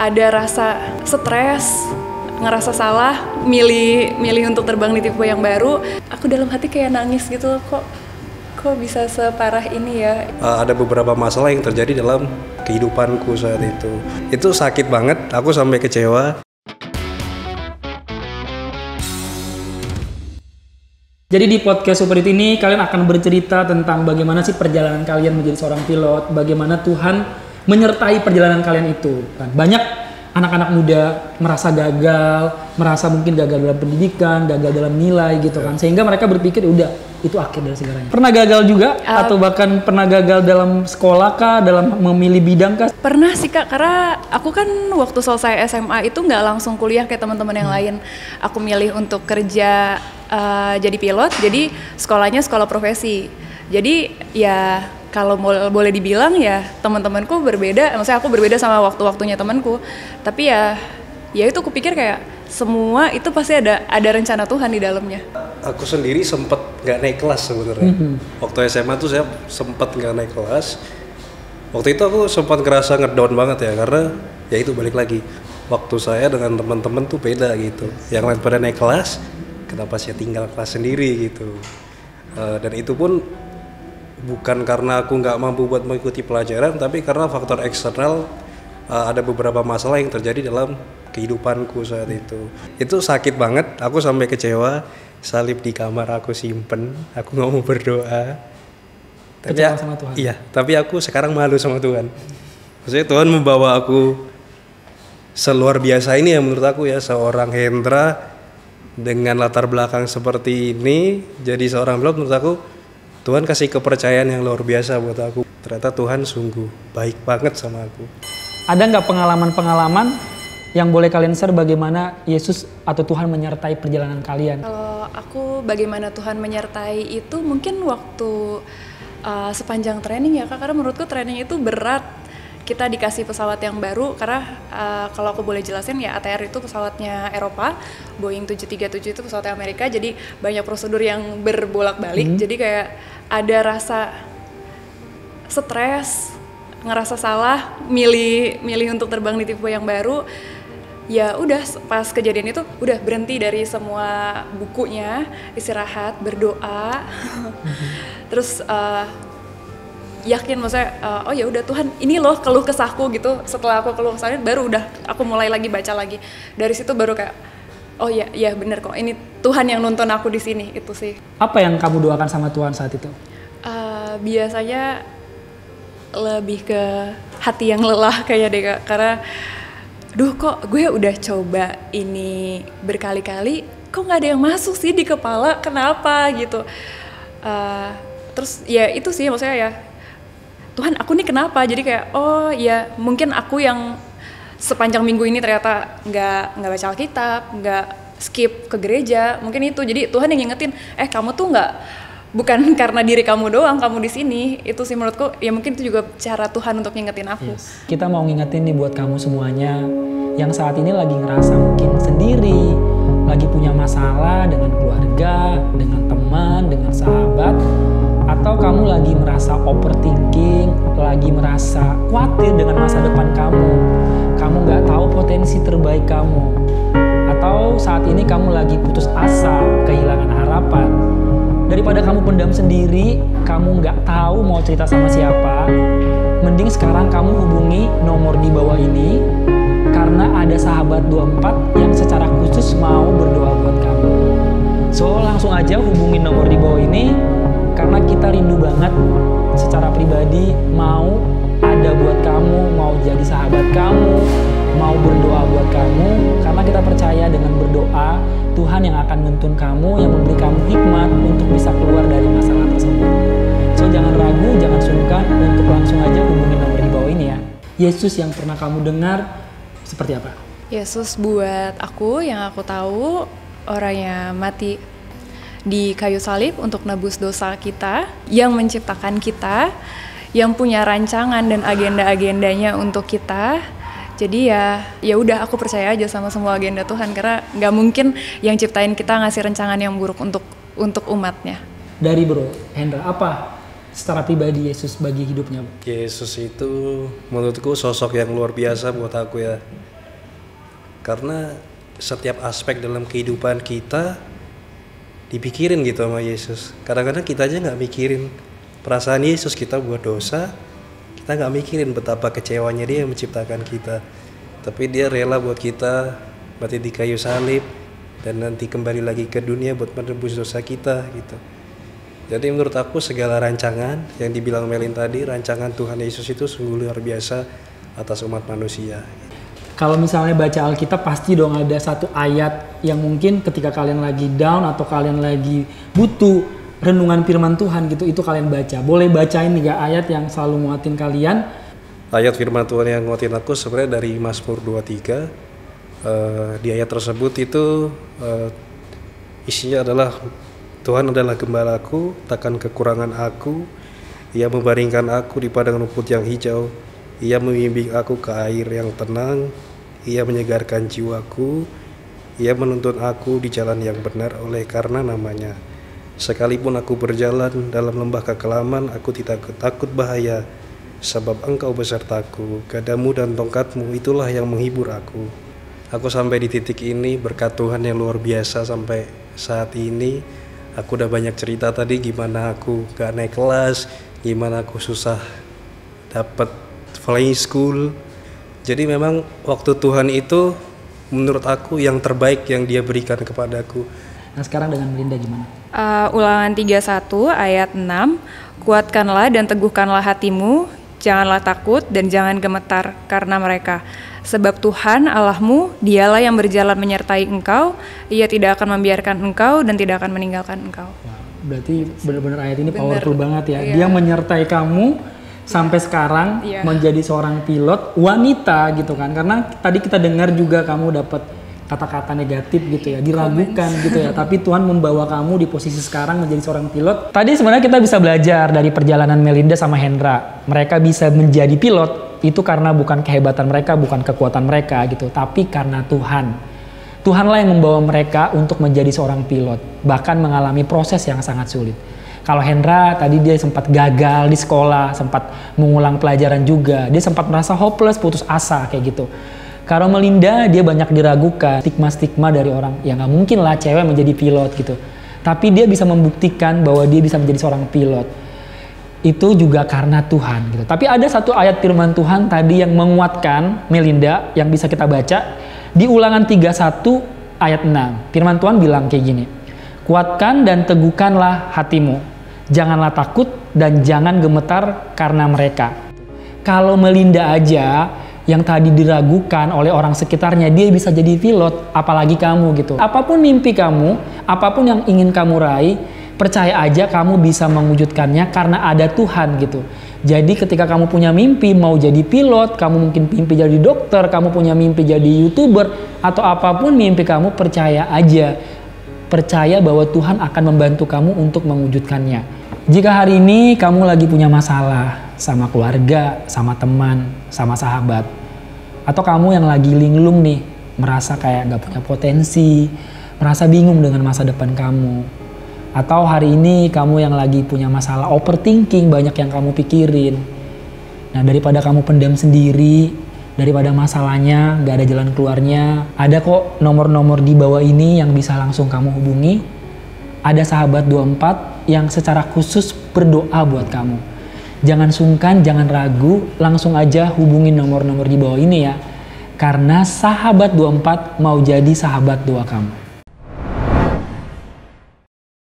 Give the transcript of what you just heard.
ada rasa stres, ngerasa salah, milih untuk terbang di tipe yang baru. Aku dalam hati kayak nangis gitu, kok bisa separah ini ya. Ada beberapa masalah yang terjadi dalam kehidupanku saat itu. Itu sakit banget, aku sampai kecewa. Jadi di podcast Superyouth ini kalian akan bercerita tentang bagaimana sih perjalanan kalian menjadi seorang pilot, bagaimana Tuhan menyertai perjalanan kalian itu. Banyak anak-anak muda merasa gagal, merasa mungkin gagal dalam pendidikan, gagal dalam nilai gitu kan. Sehingga mereka berpikir udah itu akhir dari segalanya. Pernah gagal juga atau bahkan pernah gagal dalam sekolah kah, dalam memilih bidang kah? Pernah sih Kak, karena aku kan waktu selesai SMA itu nggak langsung kuliah kayak teman-teman yang lain. Aku milih untuk kerja jadi pilot, jadi sekolahnya sekolah profesi. Jadi ya kalau boleh dibilang ya teman-temanku berbeda, maksudnya aku berbeda sama waktu-waktunya temanku. Tapi ya itu aku pikir kayak semua itu pasti ada rencana Tuhan di dalamnya. Aku sendiri sempat nggak naik kelas sebenarnya. Waktu SMA tuh saya sempat nggak naik kelas. Waktu itu aku sempat ngerasa ngedown banget ya, karena ya itu balik lagi. Waktu saya dengan teman-teman tuh beda gitu. Yang lain pada naik kelas, kenapa saya tinggal kelas sendiri gitu. Dan itu pun bukan karena aku nggak mampu buat mengikuti pelajaran, tapi karena faktor eksternal. Ada beberapa masalah yang terjadi dalam kehidupanku saat itu. Itu sakit banget, aku sampai kecewa. Salib di kamar aku simpen, aku nggak mau berdoa. Kecewa sama Tuhan? Iya, tapi aku sekarang malu sama Tuhan. Maksudnya Tuhan membawa aku seluar biasa ini ya menurut aku ya, seorang Hendra dengan latar belakang seperti ini jadi seorang pilot, menurut aku Tuhan kasih kepercayaan yang luar biasa buat aku. Ternyata Tuhan sungguh baik banget sama aku. Ada nggak pengalaman-pengalaman yang boleh kalian share bagaimana Yesus atau Tuhan menyertai perjalanan kalian? Kalau aku bagaimana Tuhan menyertai itu mungkin waktu sepanjang training ya Kak, karena menurutku training itu berat. Kita dikasih pesawat yang baru, karena kalau aku boleh jelasin ya ATR itu pesawatnya Eropa, Boeing 737 itu pesawatnya Amerika, jadi banyak prosedur yang berbolak-balik, jadi kayak ada rasa stres, ngerasa salah, milih untuk terbang di tipe yang baru. Ya udah, pas kejadian itu udah berhenti dari semua bukunya, istirahat, berdoa, terus yakin, maksudnya oh ya udah Tuhan ini loh keluh kesahku gitu. Setelah aku keluh kesahnya baru udah aku mulai lagi baca lagi. Dari situ baru kayak oh ya bener kok, ini Tuhan yang nuntun aku di sini. Itu sih. Apa yang kamu doakan sama Tuhan saat itu? Biasanya lebih ke hati yang lelah kayak deh Kak, karena duh kok gue udah coba ini berkali-kali kok nggak ada yang masuk sih di kepala, kenapa gitu. Terus ya itu sih maksudnya ya Tuhan aku nih kenapa, jadi kayak oh ya mungkin aku yang sepanjang minggu ini ternyata nggak baca Alkitab, nggak skip ke gereja, mungkin itu. Jadi Tuhan yang ngingetin kamu tuh bukan karena diri kamu doang kamu di sini. Itu sih menurutku ya, mungkin itu juga cara Tuhan untuk ngingetin aku. Kita mau ngingetin nih buat kamu semuanya yang saat ini lagi ngerasa mungkin sendiri, lagi punya masalah dengan keluarga, dengan teman, dengan sahabat, atau kamu lagi merasa overthinking, lagi merasa khawatir dengan masa depan kamu, nggak tahu potensi terbaik kamu, atau saat ini kamu lagi putus asa, kehilangan harapan. Daripada kamu pendam sendiri, kamu nggak tahu mau cerita sama siapa, mending sekarang kamu hubungi nomor di bawah ini, karena ada Sahabat 24 yang secara khusus mau berdoa buat kamu. So langsung aja hubungi nomor di bawah ini, karena kita rindu banget secara pribadi mau ada buat kamu, mau jadi sahabat kamu, mau berdoa buat kamu, karena kita percaya dengan berdoa Tuhan yang akan menuntun kamu, yang memberi kamu hikmat untuk bisa keluar dari masalah tersebut. So jangan ragu, jangan sungkan untuk langsung aja hubungi nomor di bawah ini ya. Yesus yang pernah kamu dengar seperti apa? Yesus buat aku yang aku tahu orangnya mati di kayu salib untuk nebus dosa kita, yang menciptakan kita, yang punya rancangan dan agenda-agendanya untuk kita. Jadi ya udah aku percaya aja sama semua agenda Tuhan, karena nggak mungkin yang ciptain kita ngasih rancangan yang buruk untuk umatnya. Dari bro Hendra, apa secara pribadi Yesus bagi hidupnya? Yesus itu menurutku sosok yang luar biasa buat aku ya. Karena setiap aspek dalam kehidupan kita dipikirin gitu sama Yesus. Kadang-kadang kita aja nggak mikirin perasaan Yesus, kita buat dosa, kita nggak mikirin betapa kecewanya dia yang menciptakan kita. Tapi dia rela buat kita mati di kayu salib dan nanti kembali lagi ke dunia buat menebus dosa kita gitu. Jadi menurut aku segala rancangan yang dibilang Melin tadi, rancangan Tuhan Yesus itu sungguh luar biasa atas umat manusia. Kalau misalnya baca Alkitab pasti dong ada satu ayat yang mungkin ketika kalian lagi down atau kalian lagi butuh renungan firman Tuhan gitu, itu kalian baca. Boleh bacain 3 ayat yang selalu nguatin kalian. Ayat firman Tuhan yang nguatin aku sebenarnya dari Mazmur 23. Di ayat tersebut itu isinya adalah Tuhan adalah gembalaku, takkan kekurangan aku. Ia membaringkan aku di padang rumput yang hijau. Ia membimbing aku ke air yang tenang. Ia menyegarkan jiwaku. Ia menuntun aku di jalan yang benar oleh karena namanya. Sekalipun aku berjalan dalam lembah kekelaman, aku tidak takut bahaya, sebab engkau besertaku. Gadamu dan tongkatmu itulah yang menghibur aku. Aku sampai di titik ini berkat Tuhan yang luar biasa sampai saat ini. Aku udah banyak cerita tadi gimana aku gak naik kelas, gimana aku susah dapat flying school. Jadi memang waktu Tuhan itu menurut aku yang terbaik yang dia berikan kepadaku. Nah sekarang dengan Melinda gimana? Ulangan 31 ayat 6, kuatkanlah dan teguhkanlah hatimu, janganlah takut dan jangan gemetar karena mereka. Sebab Tuhan Allahmu, dialah yang berjalan menyertai engkau, ia tidak akan membiarkan engkau dan tidak akan meninggalkan engkau. Berarti benar-benar ayat ini powerful banget ya. Iya. Dia menyertai kamu sampai sekarang menjadi seorang pilot wanita gitu kan. Karena tadi kita dengar juga kamu dapat kata-kata negatif gitu ya, diragukan gitu ya. Tapi Tuhan membawa kamu di posisi sekarang menjadi seorang pilot. Tadi sebenarnya kita bisa belajar dari perjalanan Melinda sama Hendra. Mereka bisa menjadi pilot itu karena bukan kehebatan mereka, bukan kekuatan mereka gitu. Tapi karena Tuhan. Tuhanlah yang membawa mereka untuk menjadi seorang pilot. Bahkan mengalami proses yang sangat sulit. Kalau Hendra tadi dia sempat gagal di sekolah, sempat mengulang pelajaran juga. Dia sempat merasa hopeless, putus asa kayak gitu. Kalau Melinda dia banyak diragukan, stigma-stigma dari orang, ya nggak mungkin lah cewek menjadi pilot gitu. Tapi dia bisa membuktikan bahwa dia bisa menjadi seorang pilot. Itu juga karena Tuhan gitu. Tapi ada satu ayat firman Tuhan tadi yang menguatkan Melinda yang bisa kita baca. Di Ulangan 31 ayat 6, firman Tuhan bilang kayak gini. Kuatkan dan teguhkanlah hatimu, janganlah takut dan jangan gemetar karena mereka. Kalau Melinda aja yang tadi diragukan oleh orang sekitarnya, dia bisa jadi pilot, apalagi kamu gitu. Apapun mimpi kamu, apapun yang ingin kamu raih, percaya aja kamu bisa mewujudkannya karena ada Tuhan gitu. Jadi ketika kamu punya mimpi mau jadi pilot, kamu mungkin mimpi jadi dokter, kamu punya mimpi jadi YouTuber, atau apapun mimpi kamu, percaya aja. Percaya bahwa Tuhan akan membantu kamu untuk mewujudkannya. Jika hari ini kamu lagi punya masalah sama keluarga, sama teman, sama sahabat, atau kamu yang lagi linglung nih, merasa kayak gak punya potensi, merasa bingung dengan masa depan kamu, atau hari ini kamu yang lagi punya masalah overthinking, banyak yang kamu pikirin. Nah daripada kamu pendam sendiri, daripada masalahnya gak ada jalan keluarnya, ada kok nomor-nomor di bawah ini yang bisa langsung kamu hubungi. Ada Sahabat 24 yang secara khusus berdoa buat kamu. Jangan sungkan, jangan ragu, langsung aja hubungin nomor-nomor di bawah ini ya. Karena Sahabat 24 mau jadi sahabat doa kamu.